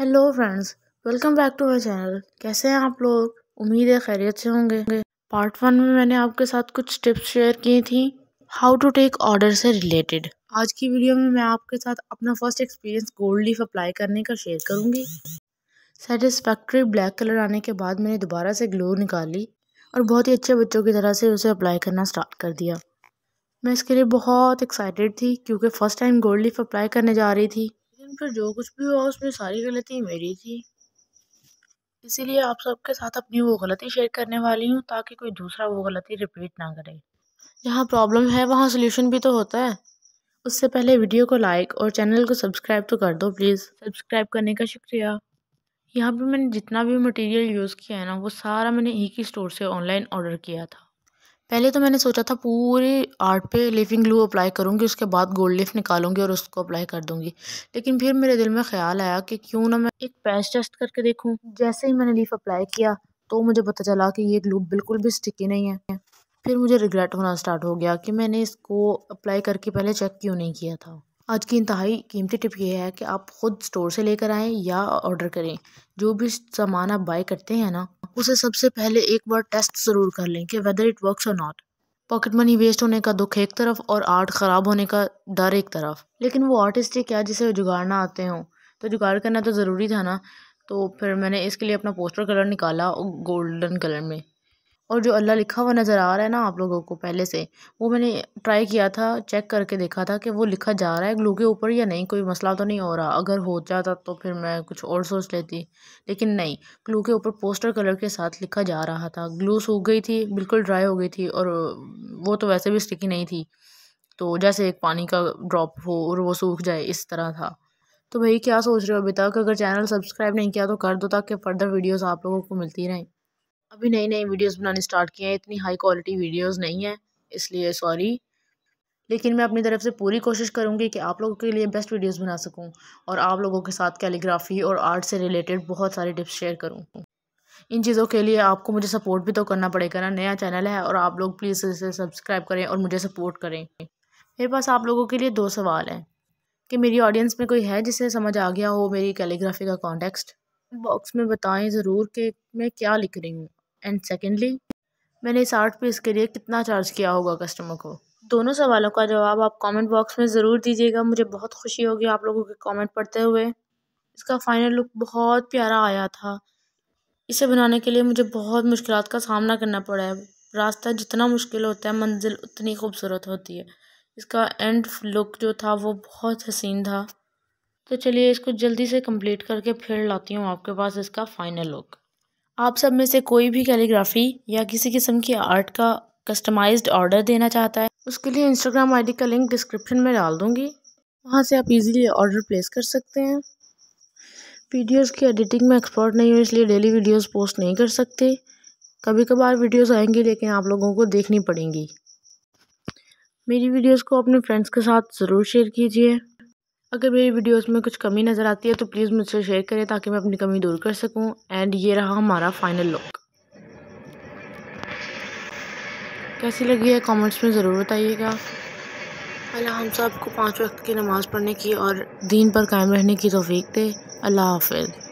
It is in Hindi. Hello friends, welcome back to my channel. कैसे हैं आप लोग? उम्मीद है खैरियत से होंगे। पार्ट 1 में मैंने आपके साथ कुछ टिप्स शेयर की थी हाउ टू टेक ऑर्डर से रिलेटेड। आज की वीडियो में मैं आपके साथ अपना first experience gold leaf apply करने का शेयर करूंगी। सेटिस्फैक्ट्री ब्लैक कलर आने के बाद मैंने दोबारा से ग्लू निकाली और बहुत ही अच्छे बच्चों की तरह से उसे अप्लाई करना स्टार्ट कर दिया। मैं इसके लिए बहुत एक्साइटेड थी क्योंकि first time gold leaf apply करने जा रही थी, फिर जो कुछ भी हुआ उसमें सारी गलती मेरी थी। इसीलिए आप सबके साथ अपनी वो गलती शेयर करने वाली हूँ ताकि कोई दूसरा वो गलती रिपीट ना करे। जहाँ प्रॉब्लम है वहाँ सोल्यूशन भी तो होता है। उससे पहले वीडियो को लाइक और चैनल को सब्सक्राइब तो कर दो प्लीज़। सब्सक्राइब करने का शुक्रिया। यहाँ पे मैंने जितना भी मटेरियल यूज़ किया है ना, वो सारा मैंने एक ही स्टोर से ऑनलाइन ऑर्डर किया था। पहले तो मैंने सोचा था पूरे आर्ट पे लिफिंग ग्लू अप्लाई करूँगी, उसके बाद गोल्ड लिफ निकालूंगी और उसको अप्लाई कर दूँगी। लेकिन फिर मेरे दिल में ख्याल आया कि क्यों ना मैं एक पैच टेस्ट करके देखूँ। जैसे ही मैंने लीफ अप्लाई किया तो मुझे पता चला कि ये ग्लू बिल्कुल भी स्टिकी नहीं है। फिर मुझे रिग्रेट होना स्टार्ट हो गया कि मैंने इसको अप्लाई करके पहले चेक क्यों नहीं किया था। आज की इंतहाई कीमती टिप ये है कि आप ख़ुद स्टोर से लेकर आएँ या ऑर्डर करें। जो भी सामान आप बाय करते हैं ना, उसे सबसे पहले एक बार टेस्ट ज़रूर कर लें कि वेदर इट वर्क्स और नॉट। पॉकेट मनी वेस्ट होने का दुख एक तरफ और आर्ट ख़राब होने का डर एक तरफ, लेकिन वो आर्टिस्ट ही क्या जिसे जुगाड़ना आते हों, तो जुगाड़ करना तो ज़रूरी था ना। तो फिर मैंने इसके लिए अपना पोस्टर कलर निकाला गोल्डन कलर में, और जो अल्लाह लिखा हुआ नज़र आ रहा है ना आप लोगों को पहले से, वो मैंने ट्राई किया था, चेक करके देखा था कि वो लिखा जा रहा है ग्लू के ऊपर या नहीं, कोई मसला तो नहीं हो रहा। अगर हो जाता तो फिर मैं कुछ और सोच लेती, लेकिन नहीं, ग्लू के ऊपर पोस्टर कलर के साथ लिखा जा रहा था। ग्लू सूख गई थी, बिल्कुल ड्राई हो गई थी, और वो तो वैसे भी स्टिकी नहीं थी, तो जैसे एक पानी का ड्रॉप हो और वो सूख जाए, इस तरह था। तो भाई क्या सोच रहे हो अभी तक? अगर चैनल सब्सक्राइब नहीं किया तो कर दो ताकि फर्दर वीडियोज़ आप लोगों को मिलती रहें। अभी नई नई वीडियोस बनाने स्टार्ट किए हैं, इतनी हाई क्वालिटी वीडियोस नहीं है, इसलिए सॉरी, लेकिन मैं अपनी तरफ से पूरी कोशिश करूंगी कि आप लोगों के लिए बेस्ट वीडियोस बना सकूं और आप लोगों के साथ कैलीग्राफी और आर्ट से रिलेटेड बहुत सारे टिप्स शेयर करूं। इन चीज़ों के लिए आपको मुझे सपोर्ट भी तो करना पड़ेगा ना, नया चैनल है, और आप लोग प्लीज़ इसे सब्सक्राइब करें और मुझे सपोर्ट करें। मेरे पास आप लोगों के लिए 2 सवाल हैं कि मेरी ऑडियंस में कोई है जिसे समझ आ गया हो मेरी कैलीग्राफी का कॉन्टेक्स्ट। बॉक्स में बताएं ज़रूर कि मैं क्या लिख रही हूँ। एंड सेकेंडली, मैंने इस आर्ट पीस के लिए कितना चार्ज किया होगा कस्टमर को। दोनों सवालों का जवाब आप कमेंट बॉक्स में ज़रूर दीजिएगा, मुझे बहुत खुशी होगी आप लोगों के कमेंट पढ़ते हुए। इसका फाइनल लुक बहुत प्यारा आया था। इसे बनाने के लिए मुझे बहुत मुश्किलात का सामना करना पड़ा है। रास्ता जितना मुश्किल होता है, मंजिल उतनी खूबसूरत होती है। इसका एंड लुक जो था वो बहुत हसीन था। तो चलिए इसको जल्दी से कंप्लीट करके फिर लाती हूँ आपके पास इसका फ़ाइनल लुक। आप सब में से कोई भी कैलीग्राफी या किसी किस्म की आर्ट का कस्टमाइज्ड ऑर्डर देना चाहता है, उसके लिए इंस्टाग्राम आईडी का लिंक डिस्क्रिप्शन में डाल दूँगी, वहाँ से आप इजीली ऑर्डर प्लेस कर सकते हैं। वीडियोस की एडिटिंग में एक्सपर्ट नहीं हूँ, इसलिए डेली वीडियोस पोस्ट नहीं कर सकते। कभी कभार वीडियोस आएंगी लेकिन आप लोगों को देखनी पड़ेंगी। मेरी वीडियोज़ को अपने फ्रेंड्स के साथ ज़रूर शेयर कीजिए। अगर मेरी वीडियोस में कुछ कमी नज़र आती है तो प्लीज़ मुझसे शेयर करें ताकि मैं अपनी कमी दूर कर सकूं। एंड ये रहा हमारा फाइनल लुक। कैसी लगी है कमेंट्स में ज़रूर बताइएगा। अल्लाह हम सबको 5 वक्त की नमाज़ पढ़ने की और दीन पर कायम रहने की तौफीक दे। अल्लाह हाफ़िज़।